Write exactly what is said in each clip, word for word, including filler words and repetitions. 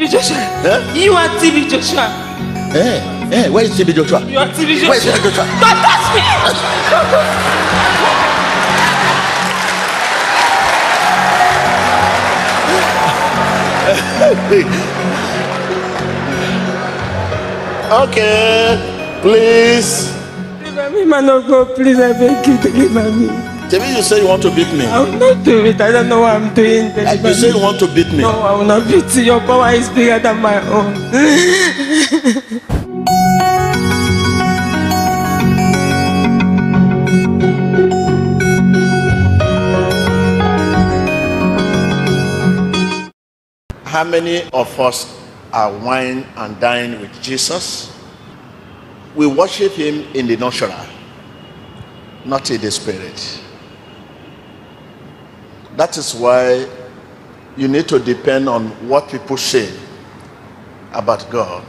T B. Joshua. Huh? You are T B. Joshua. Hey, hey, where is T B. Joshua? You are T B. Joshua. Where is T B. Joshua? Don't touch me! Don't touch me! Okay, please. Deliver me, man of God, please, I beg you, deliver me. Tell me, you say you want to beat me. I will not do it. I don't know what I'm doing. Like you say you want to beat me. No, I will not beat you. Your power is bigger than my own. How many of us are wine and dine with Jesus? We worship him in the natural, not in the spirit. That is why you need to depend on what people say about God,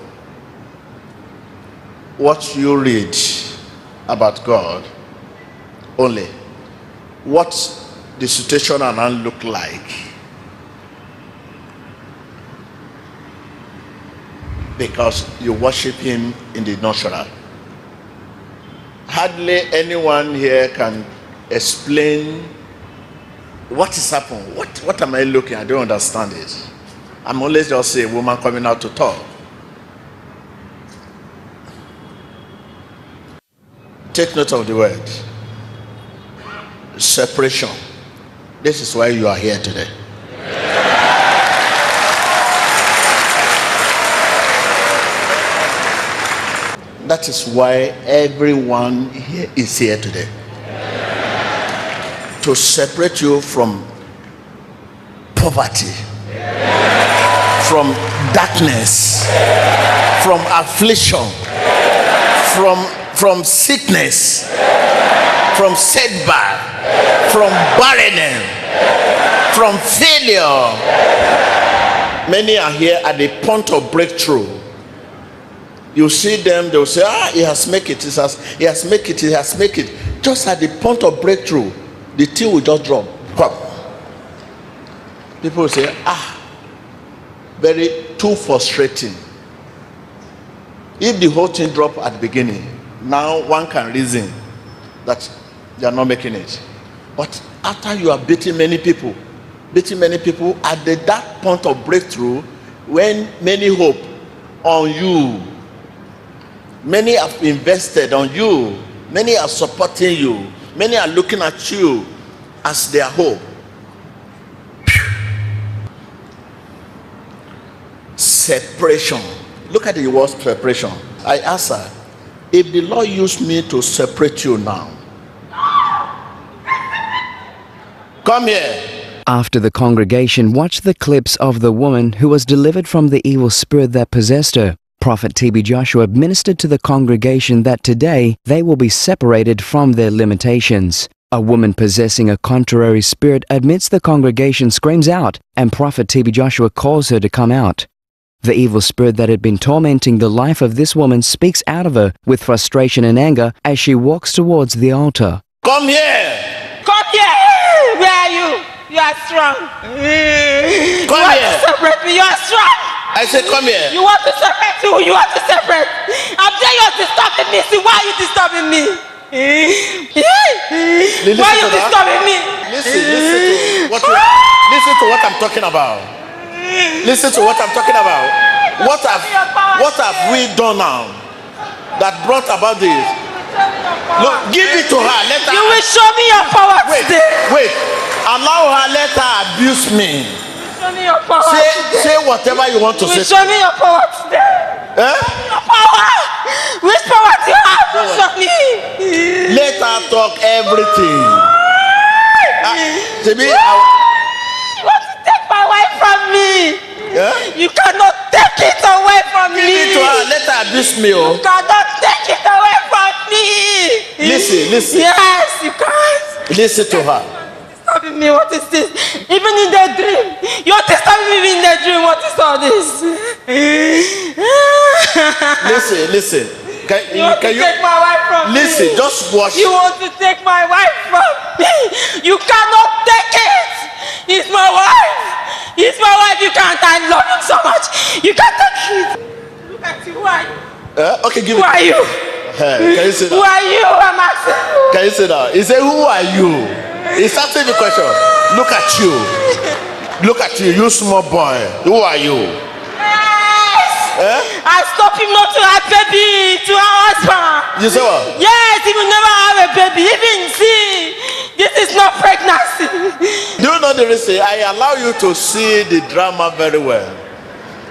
what you read about God only, what the situation around look like. Because you worship him in the natural. Hardly anyone here can explain what is happening. What, what am I looking at? I don't understand it. I'm always just a woman coming out to talk. Take note of the word. Separation. This is why you are here today. Yeah. That is why everyone here is here today. To separate you from poverty, yeah. From darkness, yeah. From affliction, yeah. from from sickness, yeah. From setback, yeah. From barrenness, yeah. From failure. Yeah. Many are here at the point of breakthrough. You see them, they'll say, ah, he has made it, he has, he has made it, he has made it. Just at the point of breakthrough, the thing will just drop. Come. People say, ah, very too frustrating. If the whole thing dropped at the beginning, now one can reason that they are not making it. But after you are beating many people, beating many people, at the, that point of breakthrough, when many hope on you, many have invested on you, many are supporting you, many are looking at you as their hope. Separation. Look at the word separation. I asked her, if the Lord used me to separate you now, come here. After the congregation watched the clips of the woman who was delivered from the evil spirit that possessed her, Prophet T B. Joshua ministered to the congregation that today they will be separated from their limitations. A woman possessing a contrary spirit amidst the congregation screams out, and Prophet T B. Joshua calls her to come out. The evil spirit that had been tormenting the life of this woman speaks out of her with frustration and anger as she walks towards the altar. Come here! Come here! Where are you? You are strong. Come you want here. To separate me. You are strong. I said, come here. You want to separate too. You want to separate. I'm telling you, disturbing me. See, why are you disturbing me? Why are you disturbing me? Listen, listen to what you, listen to what I'm talking about. Listen to what I'm talking about. What have what have we done now that brought about this? Look, give it to her. Let her. You will show me your power today. Wait, wait. Allow her. Let her abuse me. Your power say, say whatever you want to we say. Show me your power today. Eh? Your power. Which power do you have? No, show me. Let her talk everything. uh, to me, I, you want to take my wife from me. Eh? You cannot take it away from me. Give it to her. Let her abuse me. Oh. You cannot take it away from me. Listen, listen. Yes, you can't. Listen to her. Me, what is this? Even in the dream, you're disturbing me in the dream. What is all this? Listen, listen. Can you, want can to you take my wife from listen, me? Listen, just watch. You want to take my wife from me? You cannot take it. It's my wife. It's my wife. You can't. I love him so much. You can't touch it. Look at you. Who are you? Uh, okay, give who it. Are you? Hey, can you say that? Who are you? I'm asking. Can you say that? He said, who are you? He's asking the question. Look at you. Look at you, you small boy. Who are you? Eh? I stop him not to have baby to our husband. You say what? Yes, he will never have a baby. Even see, this is not pregnancy. Do you know the reason? I allow you to see the drama very well.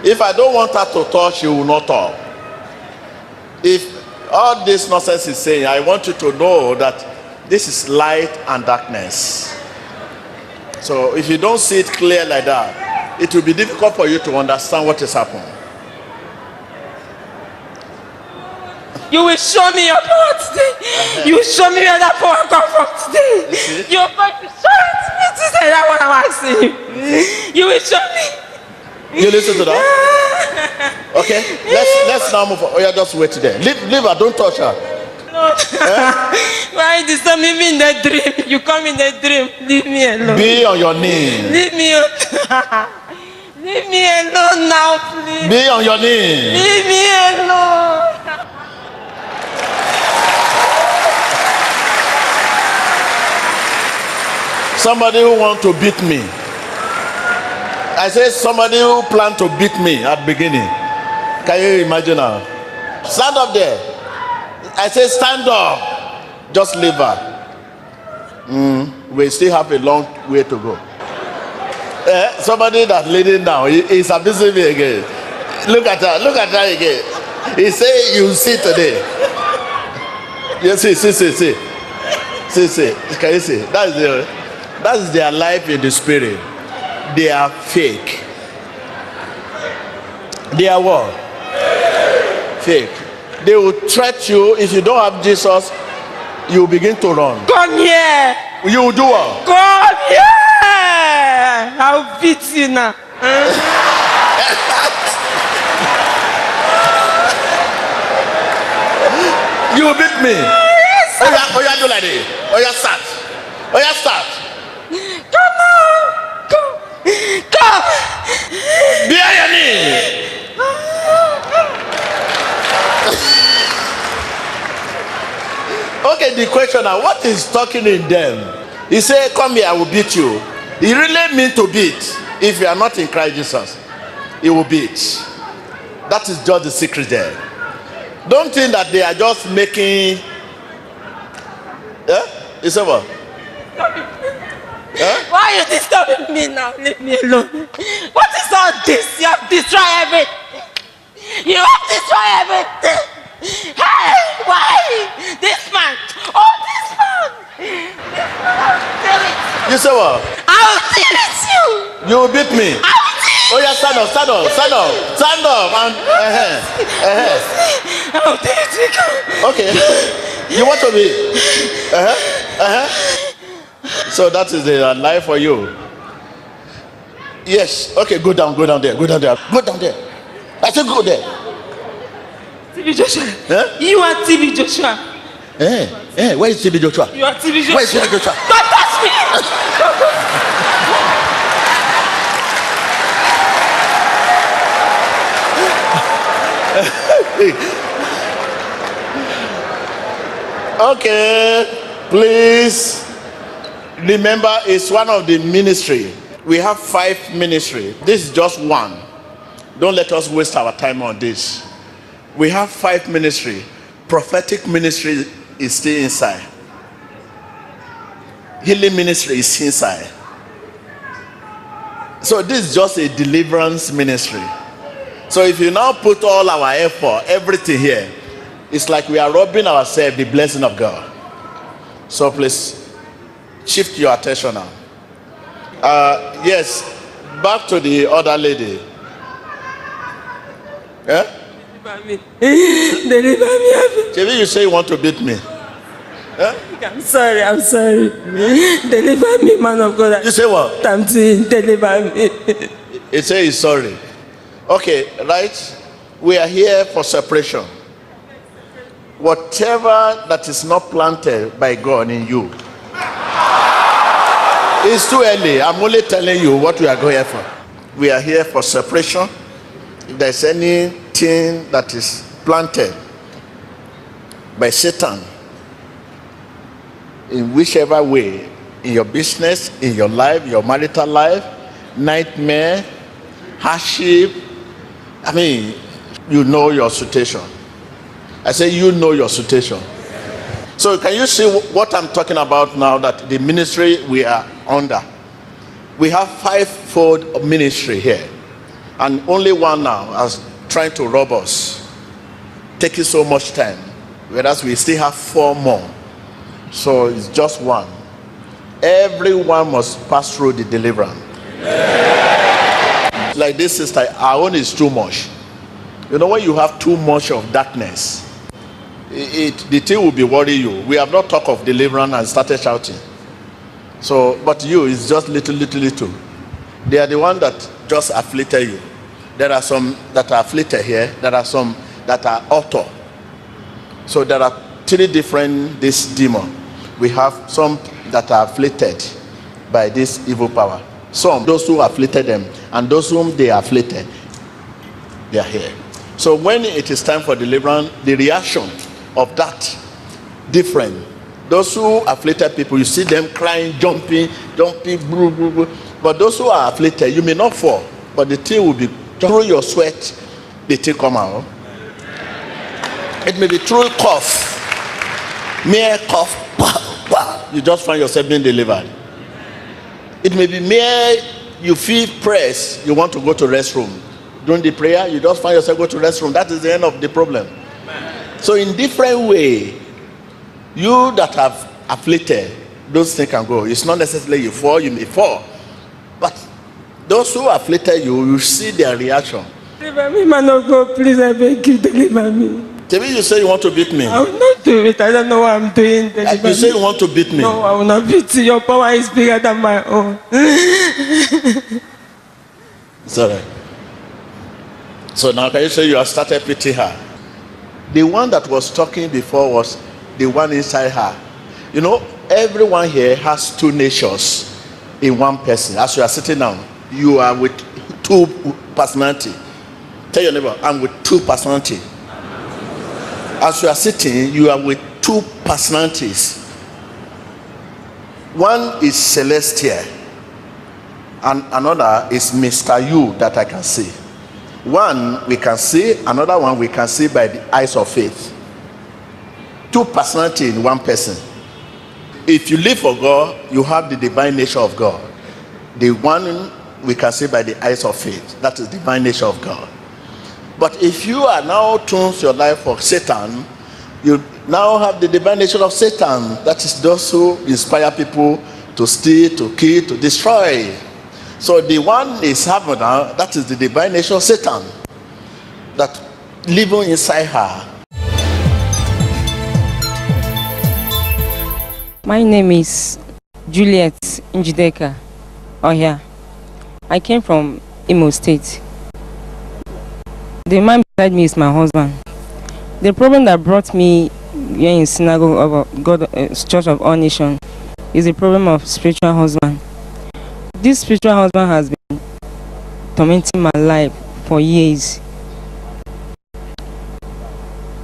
If I don't want her to talk, she will not talk. If all this nonsense is saying, I want you to know that this is light and darkness. So if you don't see it clear like that, it will be difficult for you to understand what is happening. You will show me your power today. Uh-huh. You will show me where that power comes from today. You're going to show it to me today. That's what I'm asking you. You will show me. You listen to that? Okay. Let's let's now move on. Oh, yeah, just wait today. Leave, leave her. Don't touch her. No. Eh? Why disturb me in the dream? You come in the dream. Leave me alone. Be on your knee. Leave me alone. Leave me alone now, please. Be on your knee. Leave me alone. Somebody who wants to beat me. I say somebody who planned to beat me at the beginning. Can you imagine now? Stand up there. I say stand up. Just leave her. Mm, we still have a long way to go. Eh, somebody that leading now, he, he's abusing me again. Look at her. Look at her again. He say you see today. You see, see, see, see. See, see. Can you see? That's the... That's their life in the spirit. They are fake. They are what? Fake. Fake. They will threat you. If you don't have Jesus, you begin to run. Come here. You will do what? Come here. I'll beat you now. You will beat me. Oh, yeah, oh, yeah, do like this. Oh, yeah, start. Oh, yeah, start. Come on! Come! Come! Be on your knee! Okay, the questioner, what is talking in them? He said, come here, I will beat you. He really means to beat. If you are not in Christ Jesus, he will beat. That is just the secret there. Don't think that they are just making... Yeah? It's over. Huh? Why are you disturbing me now? Leave me alone. What is all this? You have destroyed everything. You have destroyed everything. Hey, why? This man. Oh, this man. This man, I will tell it. You say what? I will tell it you. You will beat me. I will tell it. Oh, yeah, stand up, stand up, stand up, stand up. And, uh-huh, uh-huh. I will tell it to you. Okay. You want to be? Uh-huh, uh-huh. So that is the life for you. Yes. Okay, go down, go down there, go down there, go down there. I said go there. T B Joshua. Huh? You are T B Joshua. Eh? Eh? Where is T B Joshua? You are T B Joshua. Where is T B Joshua? Don't touch me! Okay, please. Remember, it's one of the ministry. We have five ministry. This is just one. Don't let us waste our time on this. We have five ministry. Prophetic ministry is still inside. Healing ministry is inside. So this is just a deliverance ministry. So if you now put all our effort, everything here, it's like we are robbing ourselves the blessing of God. So please, shift your attention now. Uh, yes, back to the other lady. Eh? Deliver me. Deliver me. J B, you say you want to beat me. Eh? I'm sorry, I'm sorry. Deliver me, man of God. You say what? I'm saying, deliver me. It says he's sorry. Okay, right? We are here for separation. Whatever that is not planted by God in you, it's too early. I'm only telling you what we are going for. We are here for separation. If there's anything that is planted by Satan in whichever way, in your business, in your life, your marital life, nightmare, hardship, I mean, you know your situation. I say you know your situation. So can you see what I'm talking about now, that the ministry we are under? We have five-fold ministry here, and only one now is trying to rob us, taking so much time, whereas we still have four more. So it's just one. Everyone must pass through the deliverance. Yeah. Like this sister, our own is too much. You know, when you have too much of darkness, it, it the thing will be worrying you. We have not talked of deliverance and started shouting. So, but you, it's just little, little, little. They are the one that just afflicted you. There are some that are afflicted here. There are some that are author. So there are three different this demon. We have some that are afflicted by this evil power. Some, those who afflicted them, and those whom they afflicted, they are here. So when it is time for deliverance, the reaction of that different. Those who afflicted people, you see them crying, jumping, jumping, blah, blah, blah. But those who are afflicted, you may not fall, but the thing will be through your sweat, the thing come out. It may be through cough, mere cough, bah, bah, you just find yourself being delivered. It may be mere you feel pressed, you want to go to restroom. During the prayer, you just find yourself go to restroom. That is the end of the problem. So in different way, you that have afflicted, those things can go. It's not necessarily you fall, you may fall. But those who afflicted you, you see their reaction. Deliver me, man of God, please, I beg you, deliver me. Tell me, you say you want to beat me. I will not do it. I don't know what I'm doing. Deliver you me. Say you want to beat me. No, I will not beat you. Your power is bigger than my own. It's all right. So now can you say you have started pitying her? The one that was talking before was the one inside her. You know, everyone here has two natures in one person. As you are sitting down, you are with two personality. Tell your neighbor, I'm with two personality. As you are sitting, you are with two personalities. One is Celestia, and another is Mister You that I can see. One we can see, another one we can see by the eyes of faith. Two personalities in one person. If you live for God, you have the divine nature of God. The one we can see by the eyes of faith, that is the divine nature of God. But if you are now tunes your life for Satan, you now have the divine nature of Satan. That is those who inspire people to steal, to kill, to destroy. So the one is having now, that is the divine nature of Satan, that living inside her. My name is Juliet Njideka Ohia. I came from Imo State. The man beside me is my husband. The problem that brought me here in Synagogue of God, uh, Church of All Nation is the problem of spiritual husband. This spiritual husband has been tormenting my life for years.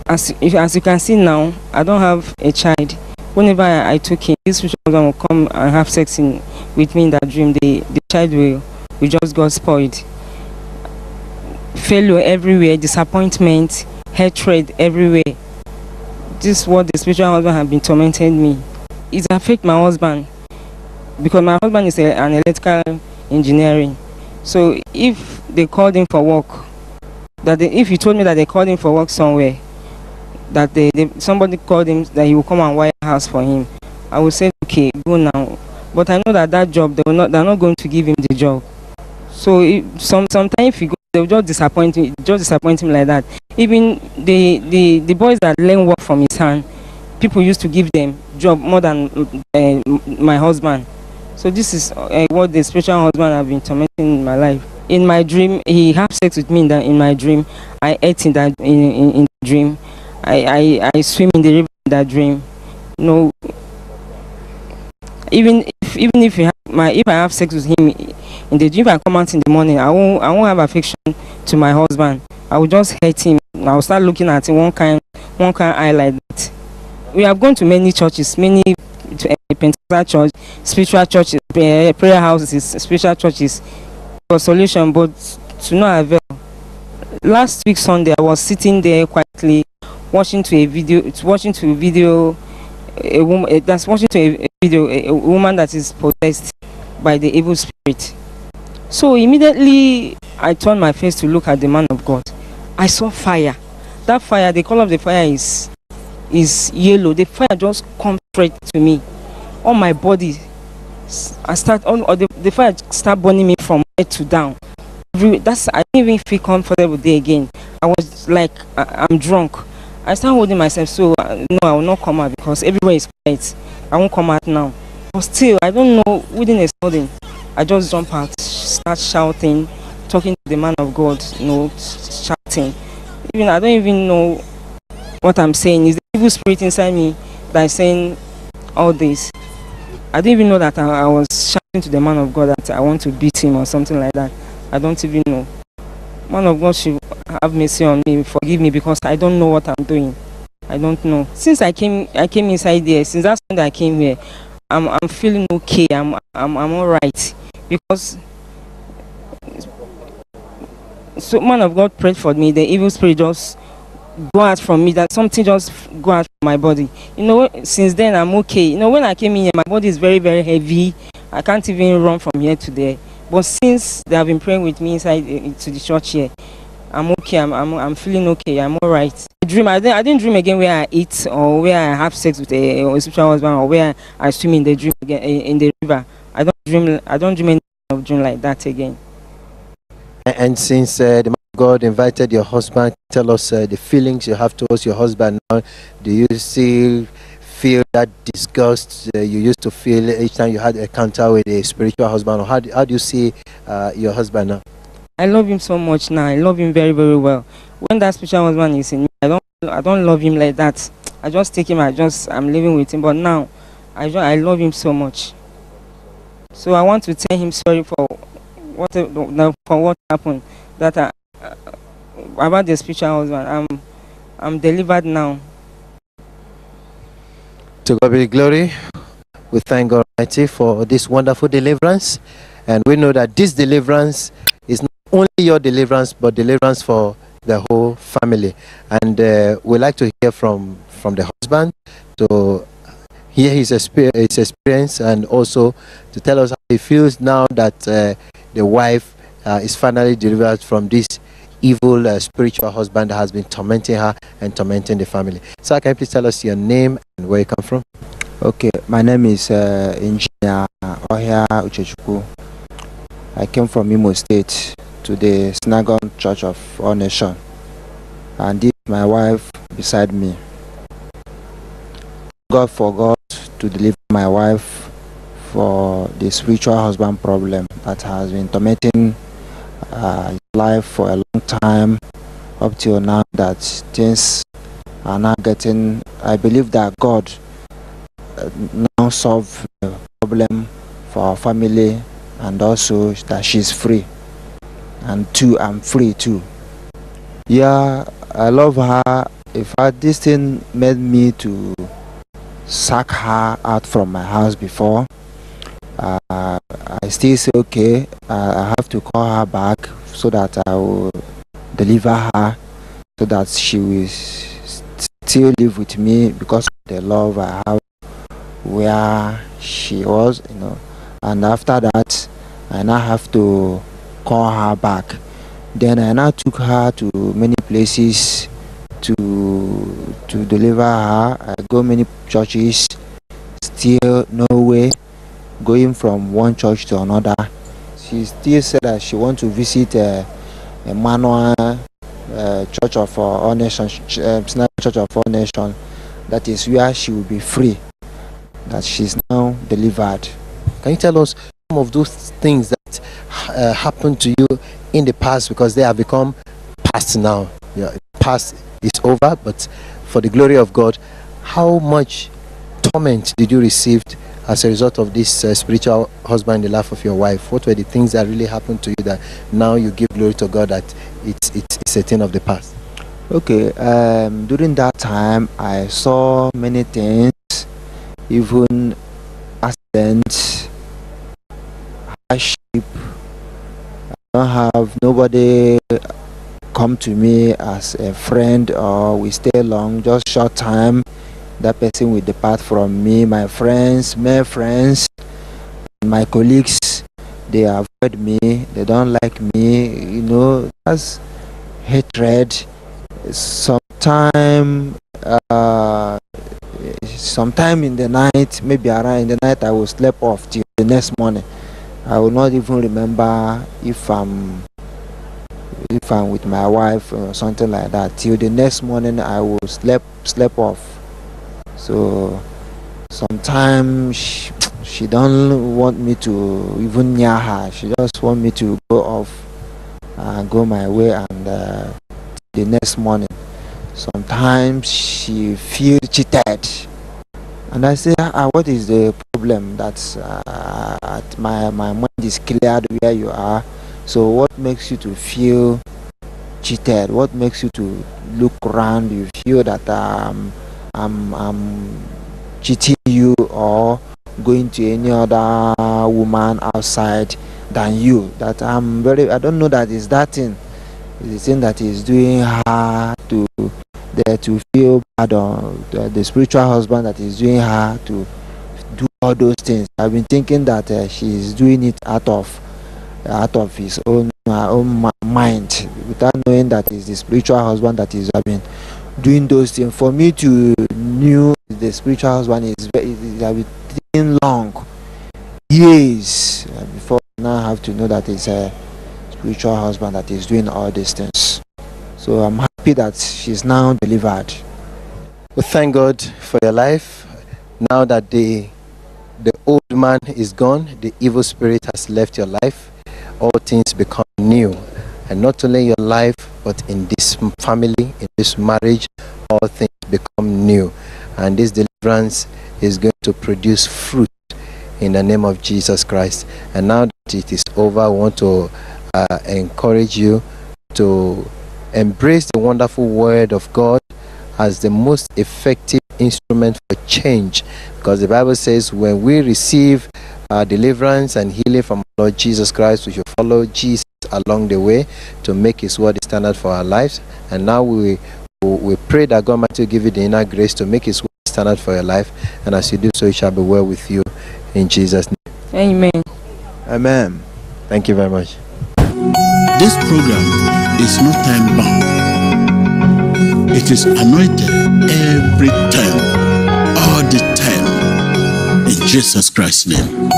As, if, as you can see now, I don't have a child. Whenever I, I took him, this spiritual husband will come and have sex in, with me in that dream. The, the child will, will just got spoiled. Failure everywhere, disappointment, hatred everywhere. This is what the spiritual husband has been tormenting me. It affects my husband because my husband is a, an electrical engineering. So if they called him for work, that they, if he told me that they called him for work somewhere, that they, they, somebody called him that he will come and wire a house for him, I will say, okay, go now. But I know that that job, they will not, they're not going to give him the job. So if, some, sometimes if he goes, they'll just disappoint him, just disappoint him like that. Even the, the, the boys that learn work from his hand, people used to give them job more than uh, my husband. So this is uh, what the spiritual husband have been tormenting in my life. In my dream, he had sex with me in, the, in my dream. I ate in that in, in, in the dream. I, I, I swim in the river in that dream. No, even if even if, you have my, if I have sex with him, in the dream I come out in the morning, I won't, I won't have affection to my husband. I will just hate him. I will start looking at him one kind, one kind eye like that. We have gone to many churches, many Pentecostal church, spiritual churches, prayer houses, spiritual churches for solution, but to no avail. Last week Sunday, I was sitting there quietly, watching to a video, watching to a video, a woman that's watching to a video, a woman that is possessed by the evil spirit. So immediately I turned my face to look at the man of God. I saw fire. That fire, the color of the fire is is yellow. The fire just comes straight to me. On my body, I start on or the, the fire start burning me from head to down. Every, that's I didn't even feel comfortable there again. I was like I, I'm drunk. I start holding myself, so uh, no, I will not come out because everywhere is quiet. I won't come out now. But still, I don't know. Within a sudden, I just jump out, start shouting, talking to the man of God. You know, shouting. Even I don't even know what I'm saying. Is the evil spirit inside me that is saying all this? I didn't even know that I, I was shouting to the man of God that I want to beat him or something like that. I don't even know. Man of God should have mercy on me, forgive me, because I don't know what I'm doing. I don't know. Since I came, I came inside there. Since that's when I came here, I'm, I'm feeling okay. I'm, I'm, I'm all right, because so man of God prayed for me. The evil spirit just go out from me, that something just go out from my body. You know, since then I'm okay. You know, when I came in here, my body is very, very heavy. I can't even run from here to there. But since they have been praying with me inside uh, to the church here, I'm okay. I'm, I'm, I'm feeling okay. I'm all right. I dream. I didn't, I didn't dream again where I eat or where I have sex with a, a spiritual husband or where I swim in the dream again, in the river. I don't dream. I don't dream any of dream like that again. And, and since uh, the man of God invited your husband, tell us uh, the feelings you have towards your husband now. Do you still feel that disgust uh, you used to feel each time you had an encounter with a spiritual husband, or how do, how do you see uh, your husband now? I love him so much now. I love him very, very well. When that spiritual husband is in me, I don't, I don't love him like that. I just take him. I just, I'm living with him. But now, I, just, I love him so much. So I want to tell him sorry for what, for what happened. That I, about the spiritual husband, I'm, I'm delivered now. To God be the glory. We thank God Almighty for this wonderful deliverance, and we know that this deliverance is not only your deliverance, but deliverance for the whole family. And uh, we like to hear from from the husband to hear his, exper his experience, and also to tell us how he feels now that uh, the wife uh, is finally delivered from this evil uh, spiritual husband that has been tormenting her and tormenting the family. Sir, can you please tell us your name and where you come from? Okay, my name is uh, Engineer Ohia Uchechukwu. I came from Imo State to the Synagogue Church of All Nation, and this is my wife beside me. God forgot to deliver my wife for the spiritual husband problem that has been tormenting Uh, life for a long time up till now, that things are now getting. I believe that God uh, now solve the problem for our family, and also that she's free, and too I'm free too. Yeah, I love her. If I, this thing made me to sack her out from my house before, Uh, I still say okay, uh, I have to call her back so that I will deliver her, so that she will st still live with me because of the love I have where she was, you know. And after that, I now have to call her back. Then I now took her to many places to to deliver her. I go many churches, still no way. Going from one church to another, she still said that she wants to visit uh, Emmanuel uh, Church of uh, All Nation, uh, Church of All Nation. That is where she will be free. That she's now delivered. Can you tell us some of those things that uh, happened to you in the past, because they have become past now? Yeah, past is over, but for the glory of God, how much torment did you receive as a result of this uh, spiritual husband in the life of your wife? What were the things that really happened to you that now you give glory to God that it's, it's, it's a thing of the past? Okay, um, during that time, I saw many things, even accidents, hardship. I don't have nobody come to me as a friend, or we stay long, just short time, that person will depart from me. My friends, my friends, my colleagues, they avoid me, they don't like me, you know, that's hatred. Sometime, uh, sometime in the night, maybe around in the night, I will sleep off till the next morning. I will not even remember if I'm, if I'm with my wife or something like that. Till the next morning, I will sleep, sleep off. So sometimes she, she don't want me to even near her. She just want me to go off and go my way, and uh, the next morning. Sometimes she feel cheated, and I say, ah, what is the problem? That's uh, at my my mind is cleared where you are. So what makes you to feel cheated? What makes you to look around? You feel that um. I'm, I'm cheating you or going to any other woman outside than you. That I'm very, I don't know that it's that thing. It's the thing that is doing her to, the, to feel bad, or the, the spiritual husband that is doing her to do all those things. I've been thinking that uh, she's doing it out of, out of his own, her own mind, without knowing that it's the spiritual husband that is having. Doing those things. For me to knew the spiritual husband is very, been long years before now I have to know that it's a spiritual husband that is doing all these things. So I'm happy that she's now delivered. Well, thank God for your life. Now that the the old man is gone, the evil spirit has left your life. All things become new. And not only in your life, but in this family, in this marriage, all things become new. And this deliverance is going to produce fruit in the name of Jesus Christ. And now that it is over, I want to uh, encourage you to embrace the wonderful word of God as the most effective instrument for change. Because the Bible says when we receive uh, deliverance and healing from our Lord Jesus Christ, we should follow Jesus along the way to make his word the standard for our lives. And now we we pray that God might give you the inner grace to make his word the standard for your life, and as you do so, it shall be well with you, in Jesus' name. Amen. Amen. Thank you very much. This program is not time bound. It is anointed every time, all the time, in Jesus Christ's name.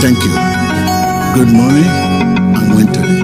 Thank you. Good morning. Winter.